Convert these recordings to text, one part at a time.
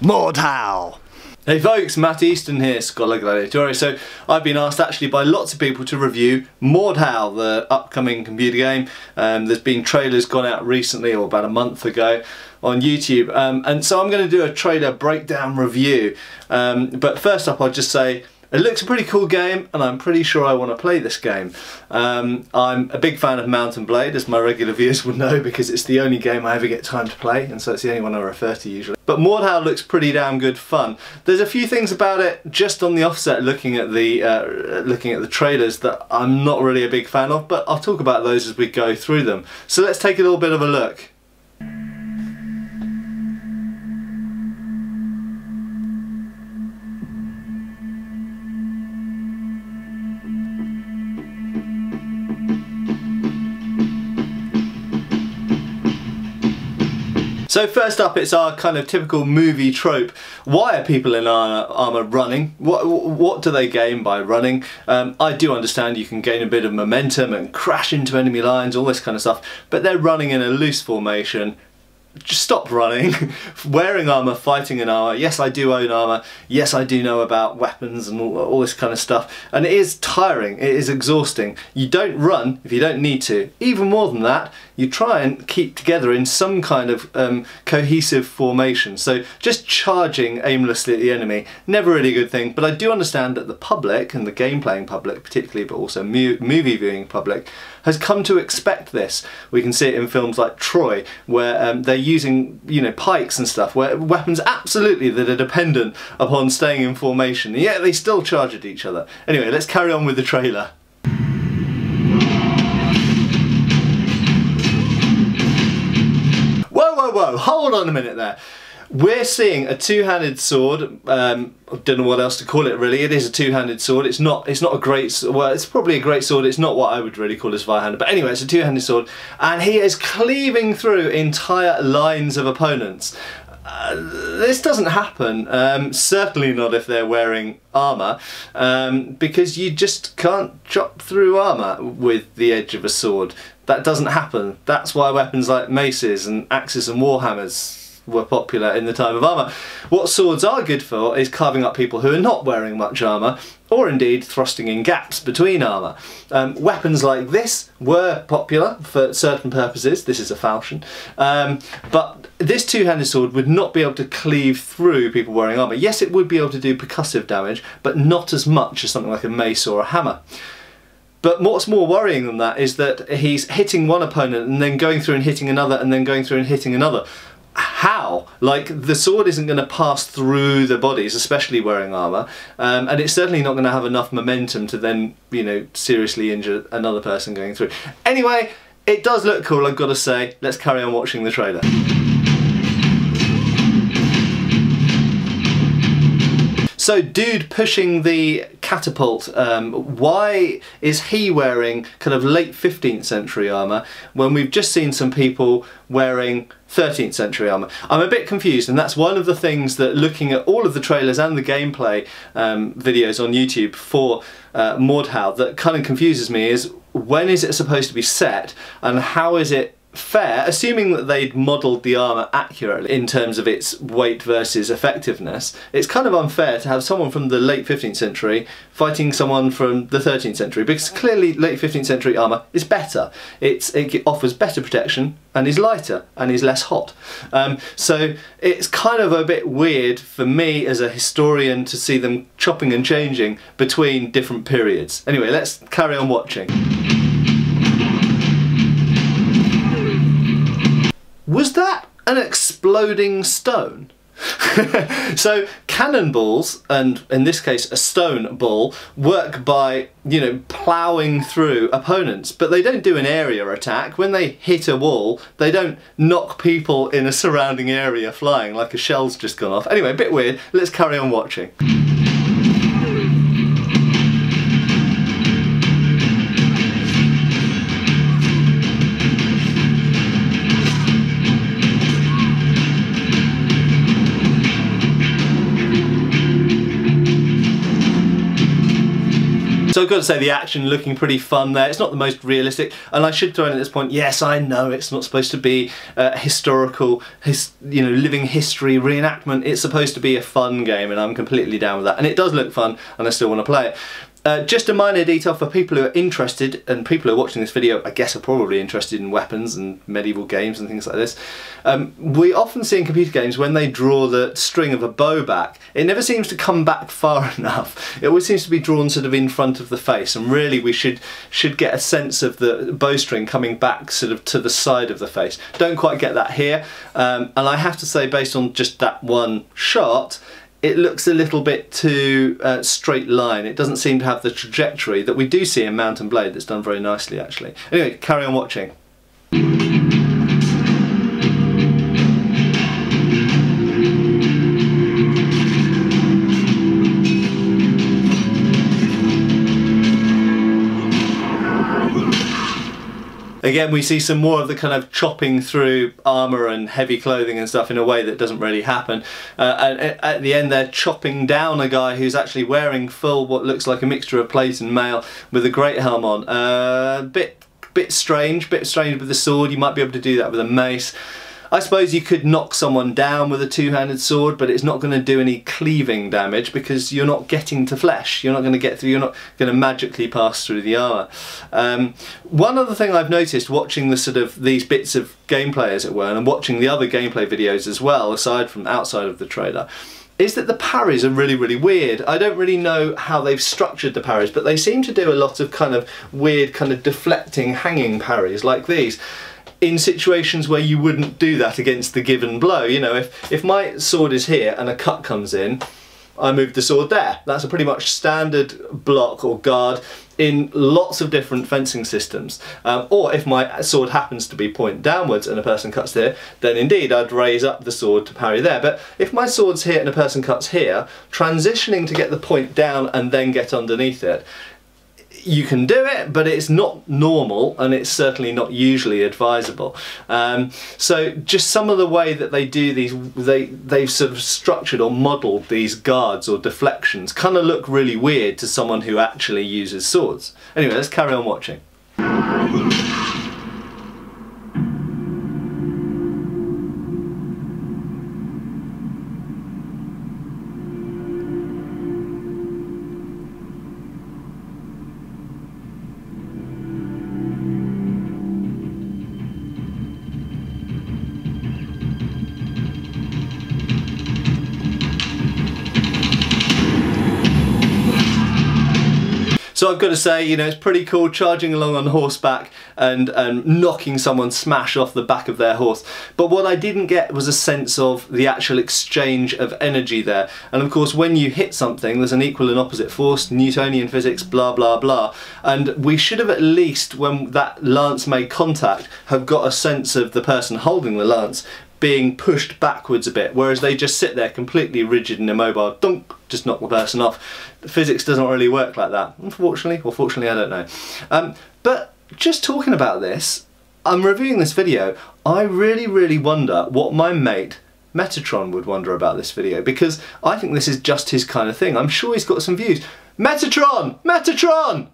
Mordhau! Hey folks, Matt Easton here, Scholar Gladiator. So I've been asked actually by lots of people to review Mordhau, the upcoming computer game. There's been trailers gone out recently, or about a month ago, on YouTube. And so I'm going to do a trailer breakdown review. But first up, I'll just say, it looks a pretty cool game, and I'm pretty sure I want to play this game. I'm a big fan of Mountain Blade, as my regular viewers will know, because it's the only game I ever get time to play, and so it's the only one I refer to usually. But Mordhau looks pretty damn good fun. There's a few things about it, just on the offset, looking at the trailers, that I'm not really a big fan of, but I'll talk about those as we go through them. So let's take a little bit of a look. So first up, it's our kind of typical movie trope. Why are people in armour running? What do they gain by running? I do understand you can gain a bit of momentum and crash into enemy lines, all this kind of stuff, but they're running in a loose formation. Just stop running. Wearing armour, fighting in armour. Yes, I do own armour. Yes, I do know about weapons and all this kind of stuff. And it is tiring. It is exhausting. You don't run if you don't need to. Even more than that, you try and keep together in some kind of cohesive formation. So just charging aimlessly at the enemy, never really a good thing. But I do understand that the public, and the game-playing public particularly, but also movie-viewing public, has come to expect this. We can see it in films like Troy, where they're using, you know, pikes and stuff, where weapons absolutely that are dependent upon staying in formation, and yet they still charge at each other. Anyway, let's carry on with the trailer. Whoa, whoa, whoa, hold on a minute there. We're seeing a two-handed sword. I don't know what else to call it really. It is a two-handed sword. It's not a great, well, it's probably a great sword. It's not what I would really call as five-handed, but anyway, it's a two-handed sword, and he is cleaving through entire lines of opponents. This doesn't happen, certainly not if they're wearing armour, because you just can't chop through armour with the edge of a sword. That doesn't happen. That's why weapons like maces and axes and war hammers were popular in the time of armour. What swords are good for is carving up people who are not wearing much armour, or indeed thrusting in gaps between armour. Weapons like this were popular for certain purposes. This is a falchion, but this two-handed sword would not be able to cleave through people wearing armour. Yes, it would be able to do percussive damage, but not as much as something like a mace or a hammer. But what's more worrying than that is that he's hitting one opponent and then going through and hitting another and then going through and hitting another. How? Like, the sword isn't going to pass through the bodies, especially wearing armour, and it's certainly not going to have enough momentum to then, you know, seriously injure another person going through. Anyway, it does look cool, I've got to say. Let's carry on watching the trailer. So, dude pushing the catapult, why is he wearing kind of late 15th century armour when we've just seen some people wearing 13th century armour? I'm a bit confused, and that's one of the things that, looking at all of the trailers and the gameplay videos on YouTube for Mordhau, that kind of confuses me is, when is it supposed to be set, and how is it fair, assuming that they'd modelled the armour accurately in terms of its weight versus effectiveness? It's kind of unfair to have someone from the late 15th century fighting someone from the 13th century, because clearly late 15th century armour is better. It offers better protection, and is lighter, and is less hot. So it's kind of a bit weird for me as a historian to see them chopping and changing between different periods. Anyway, let's carry on watching. Was that an exploding stone? So cannonballs, and in this case a stone ball, work by, you know, ploughing through opponents, but they don't do an area attack. When they hit a wall, they don't knock people in a surrounding area flying like a shell's just gone off. Anyway, a bit weird. Let's carry on watching. So I've got to say the action looking pretty fun there. It's not the most realistic, and I should throw in at this point, yes, I know it's not supposed to be historical, living history reenactment. It's supposed to be a fun game, and I'm completely down with that. And it does look fun, and I still want to play it. Just a minor detail for people who are interested, and people who are watching this video I guess are probably interested in weapons and medieval games and things like this. We often see in computer games when they draw the string of a bow back, it never seems to come back far enough. It always seems to be drawn sort of in front of the face, and really we should get a sense of the bowstring coming back sort of to the side of the face. Don't quite get that here, and I have to say, based on just that one shot, it looks a little bit too straight line. It doesn't seem to have the trajectory that we do see in Mount and Blade, that's done very nicely actually. Anyway, carry on watching. Again, we see some more of the kind of chopping through armour and heavy clothing and stuff in a way that doesn't really happen. And at the end, they're chopping down a guy who's actually wearing full what looks like a mixture of plate and mail with a great helm on. Bit strange with the sword. You might be able to do that with a mace. I suppose you could knock someone down with a two-handed sword, but it's not going to do any cleaving damage because you're not getting to flesh. You're not going to get through, you're not going to magically pass through the armour. One other thing I've noticed watching the sort of these bits of gameplay, as it were, and watching the other gameplay videos as well, aside from outside of the trailer, is that the parries are really, really weird. I don't really know how they've structured the parries, but they seem to do a lot of kind of weird, kind of deflecting, hanging parries like these, in situations where you wouldn't do that against the given blow. You know, if my sword is here and a cut comes in, I move the sword there. That's a pretty much standard block or guard in lots of different fencing systems. Or if my sword happens to be point downwards and a person cuts there, then indeed I'd raise up the sword to parry there. But if my sword's here and a person cuts here, transitioning to get the point down and then get underneath it, you can do it, but it's not normal, and it's certainly not usually advisable. So just some of the way that they do these, they've sort of structured or modelled these guards or deflections kind of look really weird to someone who actually uses swords. Anyway, let's carry on watching. So I've got to say, you know, it's pretty cool charging along on horseback and knocking someone smash off the back of their horse. But what I didn't get was a sense of the actual exchange of energy there. And of course, when you hit something, there's an equal and opposite force, Newtonian physics, blah, blah, blah. And we should have at least, when that lance made contact, have got a sense of the person holding the lance being pushed backwards a bit, whereas they just sit there completely rigid and immobile, dunk, just knock the person off. Physics doesn't really work like that, unfortunately, or fortunately, I don't know. But just talking about this, I'm reviewing this video, I really, really wonder what my mate Metatron would wonder about this video, because I think this is just his kind of thing. I'm sure he's got some views. Metatron! Metatron!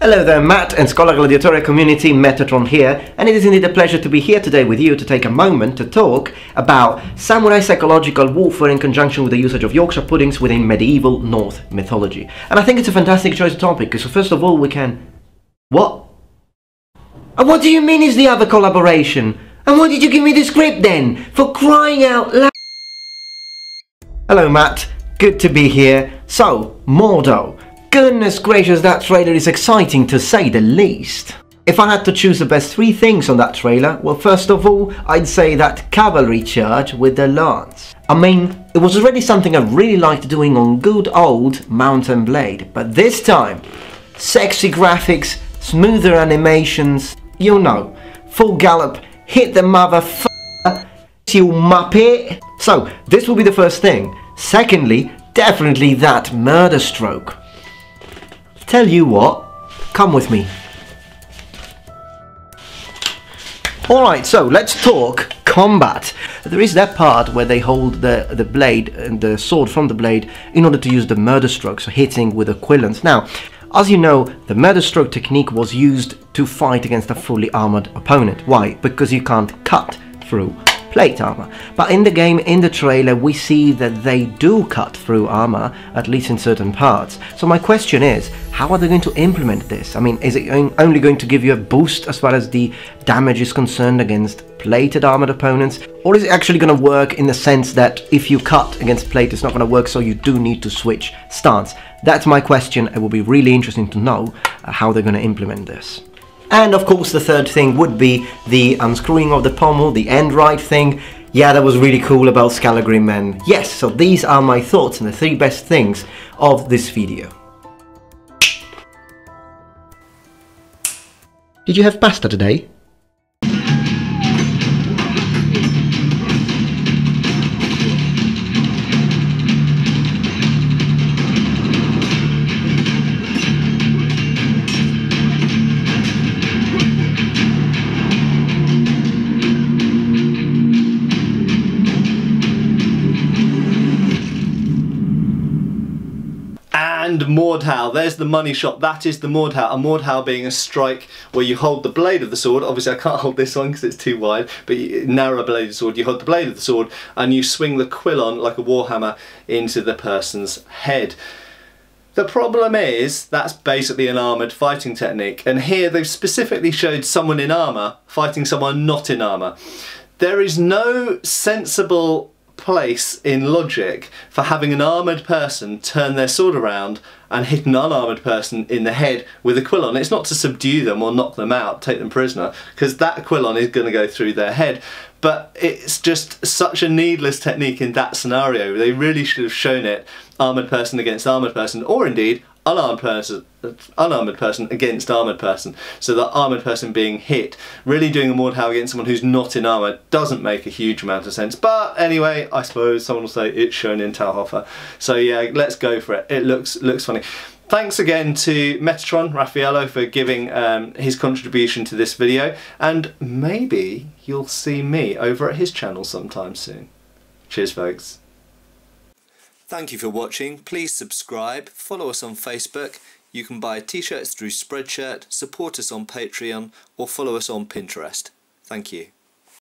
Hello there, Matt and Scholar Gladiator community, Metatron here, and it is indeed a pleasure to be here today with you to take a moment to talk about samurai psychological warfare in conjunction with the usage of Yorkshire puddings within medieval Norse mythology. And I think it's a fantastic choice of topic, because first of all we can... What? And what do you mean is the other collaboration? And why did you give me the script then? For crying out loud... Hello Matt, good to be here. So, Mordhau. Goodness gracious, that trailer is exciting to say the least. If I had to choose the best three things on that trailer, well, first of all, I'd say that cavalry charge with the lance. I mean, it was already something I really liked doing on good old Mount and Blade, but this time, sexy graphics, smoother animations, you know, full gallop, hit the motherfucker, you muppet. So, this will be the first thing. Secondly, definitely that murder stroke. Tell you what, come with me. Alright, so let's talk combat. There is that part where they hold the blade and the sword from the blade in order to use the murder stroke, so hitting with a quillant. Now, as you know, the murder stroke technique was used to fight against a fully armored opponent. Why? Because you can't cut through plate armor. But in the game, in the trailer, we see that they do cut through armor, at least in certain parts. So my question is, how are they going to implement this? I mean, is it only going to give you a boost as far as the damage is concerned against plated armored opponents? Or is it actually going to work in the sense that if you cut against plate, it's not going to work, so you do need to switch stance? That's my question. It will be really interesting to know how they're going to implement this. And of course the third thing would be the unscrewing of the pommel, the end right thing. Yeah, that was really cool about Scalagrim, and yes, so these are my thoughts and the three best things of this video. Did you have pasta today? And Mordhau, there's the money shot, that is the Mordhau. A Mordhau being a strike where you hold the blade of the sword, obviously I can't hold this one because it's too wide, but narrow bladed sword, you hold the blade of the sword and you swing the quillon like a warhammer into the person's head. The problem is, that's basically an armoured fighting technique, and here they've specifically showed someone in armour fighting someone not in armour. There is no sensible place in logic for having an armoured person turn their sword around and hit an unarmoured person in the head with a quillon. It's not to subdue them or knock them out, take them prisoner, because that quillon is going to go through their head. But it's just such a needless technique in that scenario. They really should have shown it armoured person against armoured person, or indeed unarmoured person against armoured person, so that armoured person being hit. Really doing a Mordhau against someone who's not in armour doesn't make a huge amount of sense, but anyway, I suppose someone will say it's shown in Talhofer, so yeah, let's go for it. It looks funny. Thanks again to Metatron, Raffaello, for giving his contribution to this video, and maybe you'll see me over at his channel sometime soon. Cheers, folks. Thank you for watching. Please subscribe, follow us on Facebook, you can buy t-shirts through Spreadshirt, support us on Patreon, or follow us on Pinterest. Thank you.